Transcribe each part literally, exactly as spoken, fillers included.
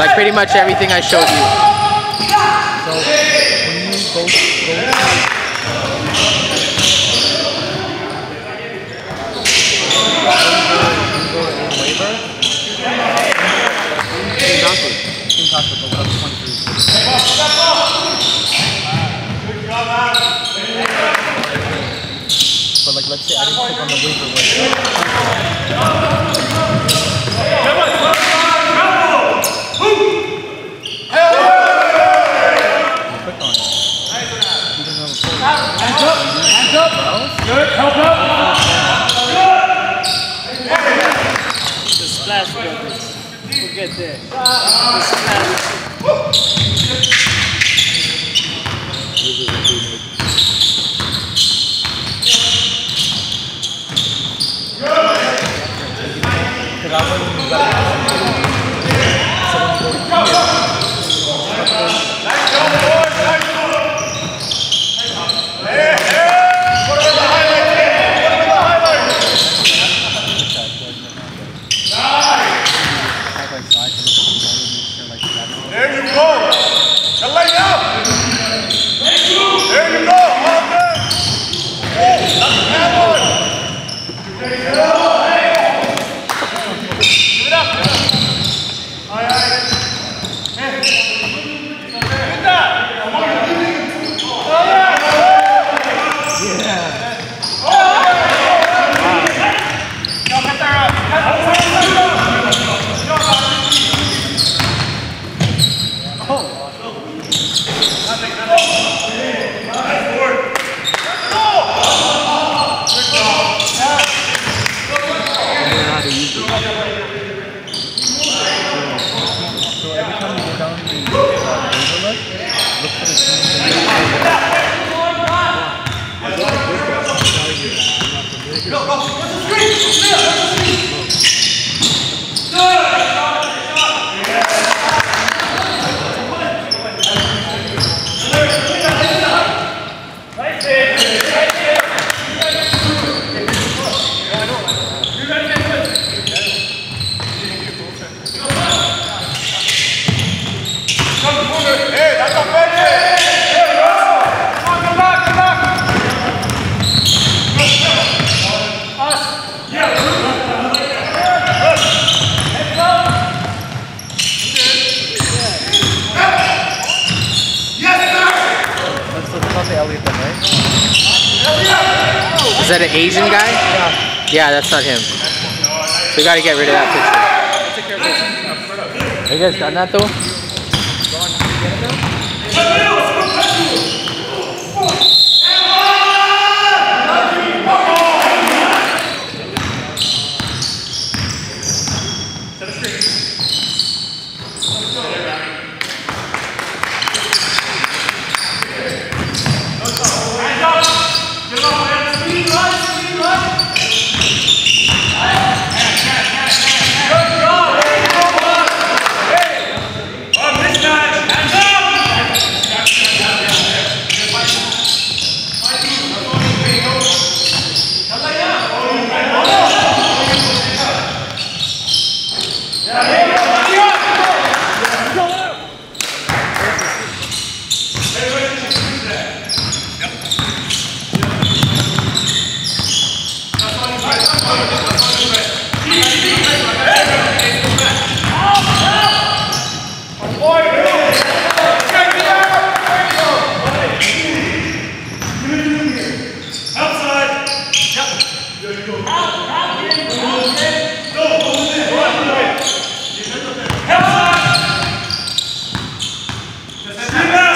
Like pretty much everything I showed you. So when you go, but like let's say I didn't click on the waiver get there. Is that an Asian guy? Yeah. Yeah, that's not him. So we gotta get rid of that picture. Have you guys done that though?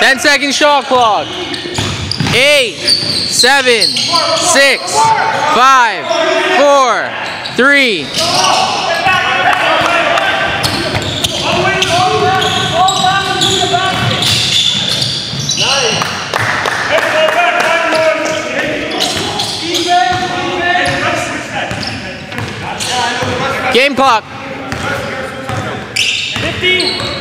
ten second shot clock. eight, seven, six, five, four, three. Game clock. fifteen.